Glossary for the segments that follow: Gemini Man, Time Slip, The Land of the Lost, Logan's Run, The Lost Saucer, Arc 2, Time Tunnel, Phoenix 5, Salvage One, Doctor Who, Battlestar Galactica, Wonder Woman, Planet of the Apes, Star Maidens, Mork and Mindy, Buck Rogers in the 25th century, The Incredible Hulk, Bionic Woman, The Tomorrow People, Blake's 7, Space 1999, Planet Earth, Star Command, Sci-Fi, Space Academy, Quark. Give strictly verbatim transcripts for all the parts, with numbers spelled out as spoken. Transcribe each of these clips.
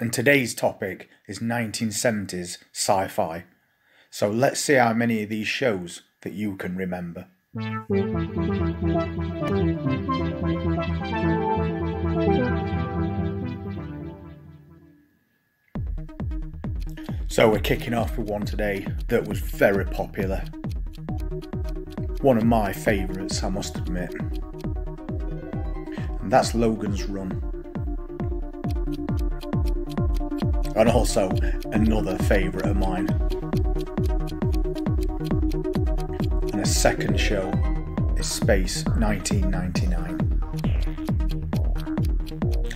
and today's topic is nineteen seventies sci-fi. So let's see how many of these shows that you can remember. So we're kicking off with one today that was very popular. One of my favourites, I must admit. And that's Logan's Run. And also another favourite of mine. And a second show is Space nineteen ninety-nine.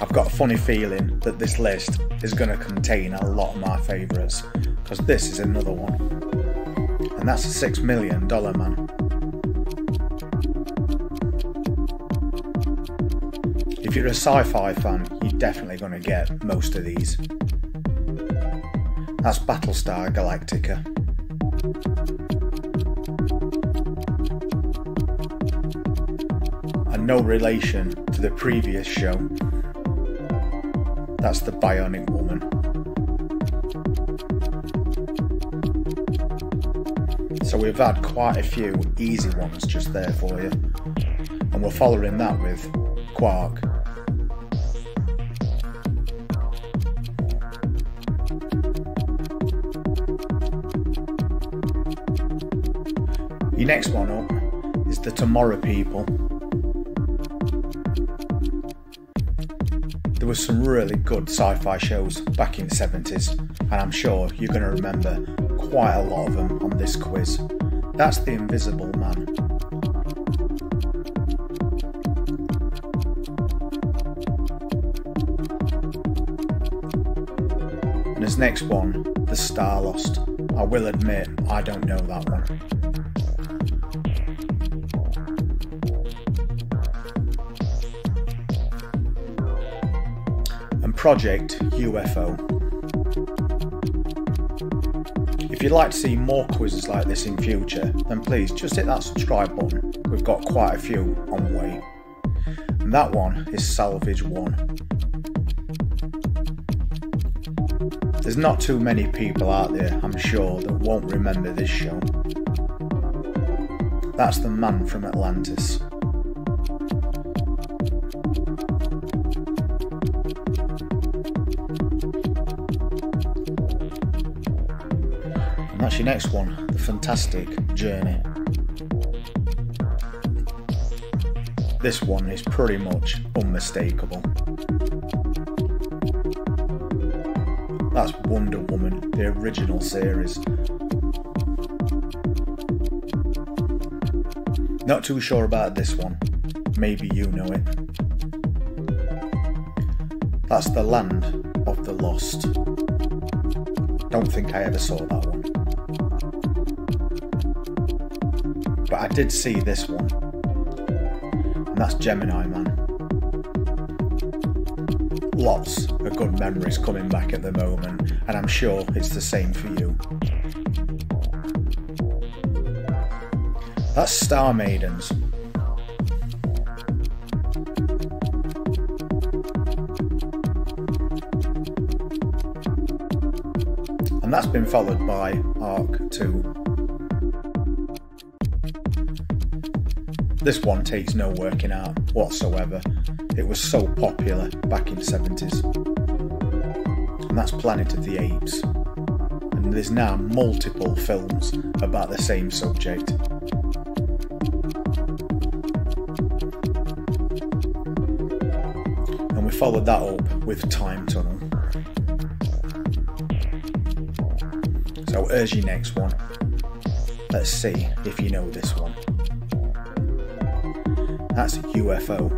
I've got a funny feeling that this list is going to contain a lot of my favourites, because this is another one. And that's a six million dollar man. If you're a sci-fi fan, you're definitely going to get most of these. That's Battlestar Galactica. And no relation to the previous show. That's the Bionic Woman. So we've had quite a few easy ones just there for you. And we're following that with Quark. Your next one up is The Tomorrow People. There were some really good sci-fi shows back in the seventies, and I'm sure you're going to remember quite a lot of them on this quiz. That's The Invisible Man. And his next one, The Star Lost. I will admit, I don't know that one. Project U F O. If you'd like to see more quizzes like this in future, then please just hit that subscribe button. We've got quite a few on the way. And that one is Salvage One. There's not too many people out there, I'm sure, that won't remember this show. That's The Man from Atlantis. That's your next one, The Fantastic Journey. This one is pretty much unmistakable. That's Wonder Woman, the original series. Not too sure about this one, maybe you know it. That's The Land of the Lost. Don't think I ever saw that one. But I did see this one, and that's Gemini Man. Lots of good memories coming back at the moment, and I'm sure it's the same for you. That's Star Maidens. And that's been followed by Arc two. This one takes no working out whatsoever. It was so popular back in the seventies. And that's Planet of the Apes. And there's now multiple films about the same subject. And we followed that up with Time Tunnel. So here's your next one. Let's see if you know this one. That's U F O.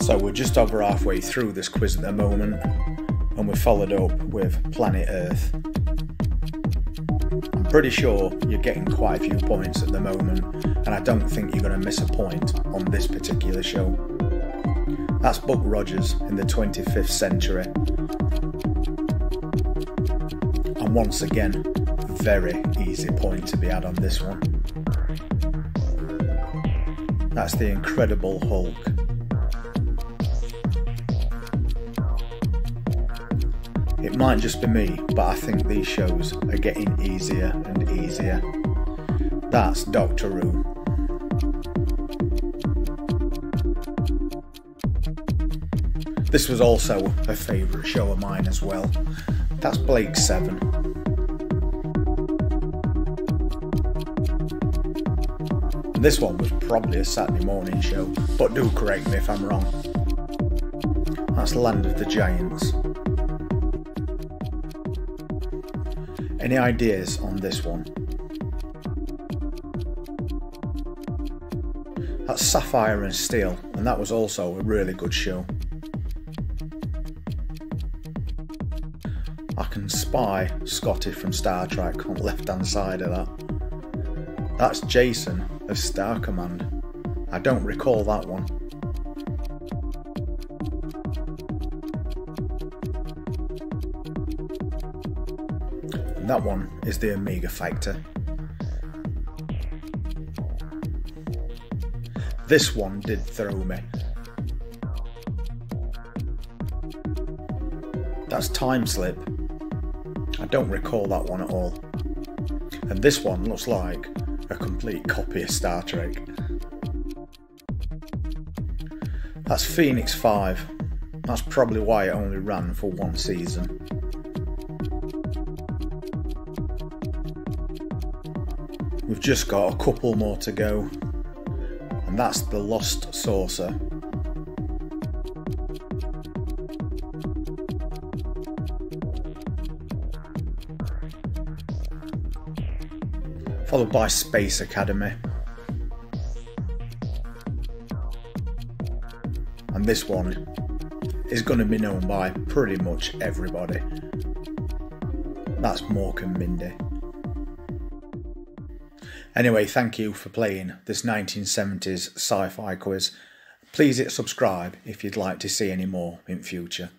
So we're just over halfway through this quiz at the moment, and we're followed up with Planet Earth. I'm pretty sure you're getting quite a few points at the moment, and I don't think you're going to miss a point on this particular show. That's Buck Rogers in the twenty-fifth century. Once again, very easy point to be had on this one. That's The Incredible Hulk. It might just be me, but I think these shows are getting easier and easier. That's Doctor Who. This was also a favourite show of mine as well. That's Blake's seven. And this one was probably a Saturday morning show, but do correct me if I'm wrong. That's Land of the Giants. Any ideas on this one? That's Sapphire and Steel, and that was also a really good show. I can spy Scotty from Star Trek on the left hand side of that. That's Jason of Star Command. I don't recall that one. That one is The Omega Factor. This one did throw me. That's Time Slip. I don't recall that one at all. And this one looks like a complete copy of Star Trek. That's Phoenix five. That's probably why it only ran for one season. We've just got a couple more to go, and that's The Lost Saucer. Followed by Space Academy. And this one is going to be known by pretty much everybody. That's Mork and Mindy. Anyway, thank you for playing this nineteen seventies sci-fi quiz. Please hit subscribe if you'd like to see any more in future.